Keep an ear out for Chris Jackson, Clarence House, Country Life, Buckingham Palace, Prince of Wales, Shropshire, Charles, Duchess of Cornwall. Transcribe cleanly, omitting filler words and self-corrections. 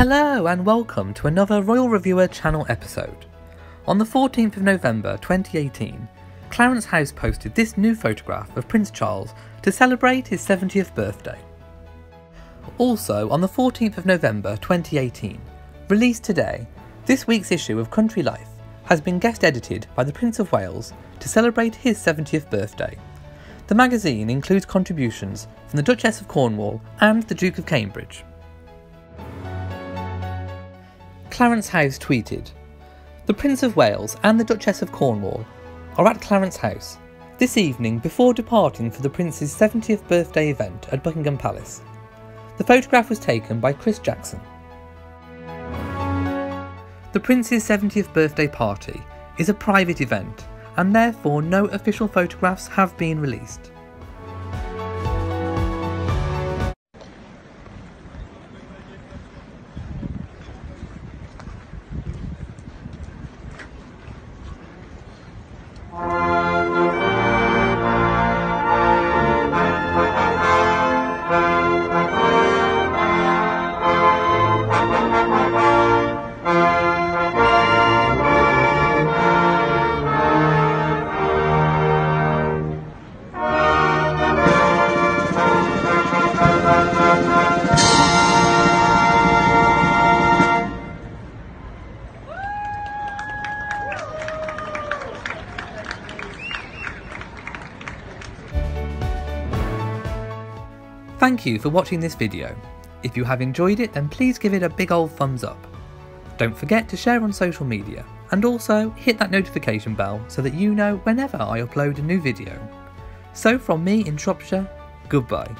Hello and welcome to another Royal Reviewer channel episode. On the 14th of November 2018, Clarence House posted this new photograph of Prince Charles to celebrate his 70th birthday. Also on the 14th of November 2018, released today, this week's issue of Country Life has been guest edited by the Prince of Wales to celebrate his 70th birthday. The magazine includes contributions from the Duchess of Cornwall and the Duke of Cambridge. Clarence House tweeted, "The Prince of Wales and the Duchess of Cornwall are at Clarence House this evening before departing for the Prince's 70th birthday event at Buckingham Palace. The photograph was taken by Chris Jackson." The Prince's 70th birthday party is a private event and therefore no official photographs have been released. Thank you for watching this video. If you have enjoyed it, then please give it a big old thumbs up. Don't forget to share on social media and also hit that notification bell so that you know whenever I upload a new video. So from me in Shropshire, goodbye.